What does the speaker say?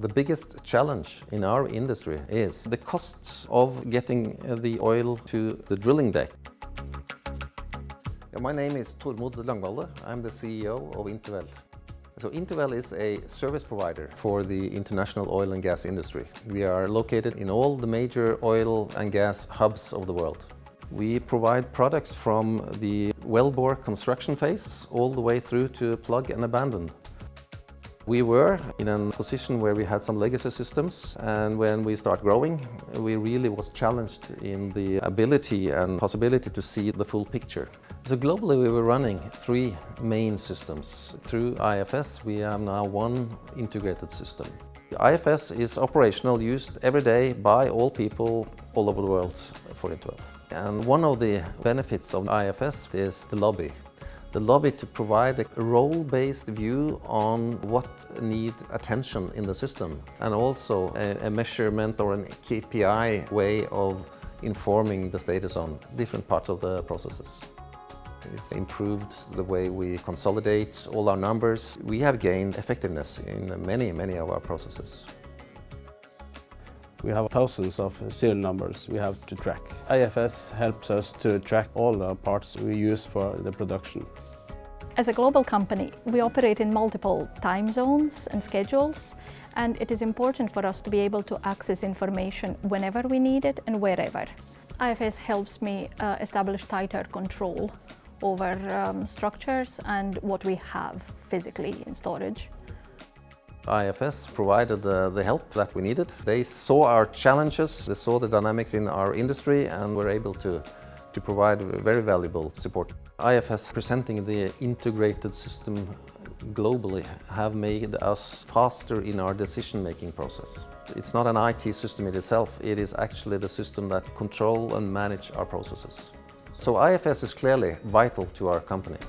The biggest challenge in our industry is the costs of getting the oil to the drilling deck. My name is Tormod Langvalde. I'm the CEO of Interwell. So Interwell is a service provider for the international oil and gas industry. We are located in all the major oil and gas hubs of the world. We provide products from the wellbore construction phase all the way through to plug and abandon. We were in a position where we had some legacy systems, and when we start growing, we really was challenged in the ability and possibility to see the full picture. So globally we were running three main systems. Through IFS we have now one integrated system. IFS is operational, used every day by all people all over the world for Interwell. And one of the benefits of IFS is the lobby. The lobby to provide a role-based view on what needs attention in the system, and also a measurement or a KPI way of informing the status on different parts of the processes. It's improved the way we consolidate all our numbers. We have gained effectiveness in many of our processes. We have thousands of serial numbers we have to track. IFS helps us to track all the parts we use for the production. As a global company, we operate in multiple time zones and schedules, and it is important for us to be able to access information whenever we need it and wherever. IFS helps me establish tighter control over structures and what we have physically in storage. IFS provided the help that we needed. They saw our challenges, they saw the dynamics in our industry, and were able to provide very valuable support. IFS presenting the integrated system globally have made us faster in our decision-making process. It's not an IT system in itself, it is actually the system that controls and manages our processes. So IFS is clearly vital to our company.